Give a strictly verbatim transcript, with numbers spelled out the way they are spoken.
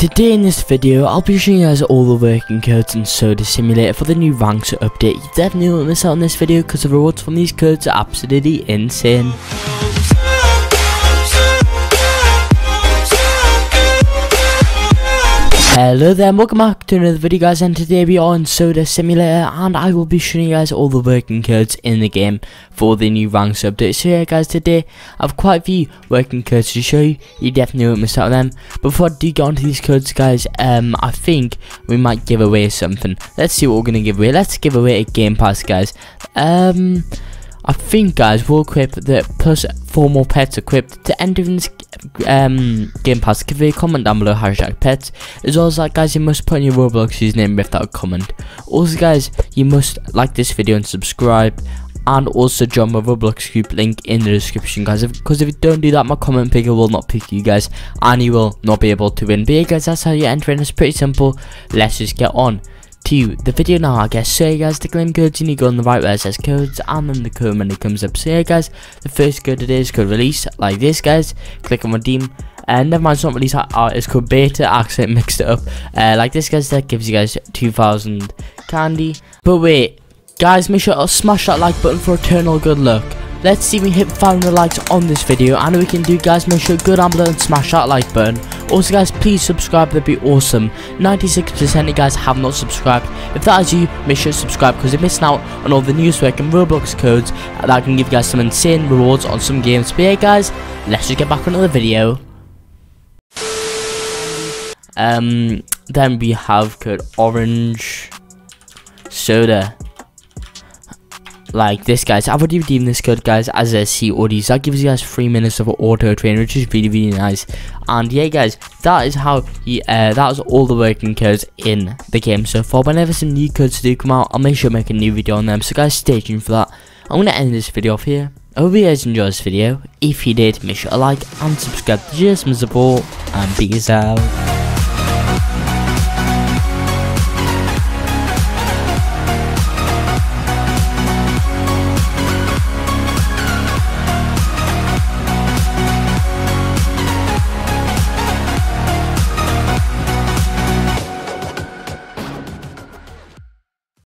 Today in this video, I'll be showing you guys all the working codes in Soda Simulator for the new ranks update. You definitely won't miss out on this video because the rewards from these codes are absolutely insane. Hello there and welcome back to another video guys, and today we are in Soda Simulator and I will be showing you guys all the working codes in the game for the new ranks update. So yeah guys, today I have quite a few working codes to show you. You definitely won't miss out on them. Before I do get onto these codes guys, um, I think we might give away something. Let's see what we're going to give away. Let's give away a game pass guys. Um, I think guys we'll equip the plus four more pets equipped to enter in this um game pass. Give a comment down below, hashtag pets. As well as that guys, you must put in your Roblox username without a comment. Also guys, you must like this video and subscribe, and also join my Roblox group link in the description guys, because if, if you don't do that, my comment picker will not pick you guys and you will not be able to win. But yeah guys, that's how you enter in. It's pretty simple. Let's just get on to the video now I guess. So yeah guys, the claim codes, you need to go on the right where it says codes and then the code menu comes up. So yeah guys, the first code today is code release, like this guys. Click on redeem, and uh, never mind, it's not release, uh, it's called beta. I accidentally mixed it up, uh, like this guys. That gives you guys two thousand candy. But wait guys, make sure to smash that like button for eternal good luck. Let's see we hit five hundred likes on this video, and we can do guys. Make sure to go down below and smash that like button. Also guys, please subscribe, that'd be awesome. ninety-six percent of you guys have not subscribed. If that is you, make sure to subscribe because you're missing out on all the newest work and Roblox codes that can give you guys some insane rewards on some games. But yeah guys, let's just get back on another video. Um, then we have code orange soda. Like this guys, I've already redeemed this code guys as a C O D, so that gives you guys three minutes of auto train, which is really really nice. And yeah guys, that is how you, uh, that was all the working codes in the game so far. Whenever some new codes do come out, I'll make sure to make a new video on them, so guys stay tuned for that. I'm going to end this video off here. I hope you guys enjoyed this video. If you did, make sure to like and subscribe to just my support, and peace out.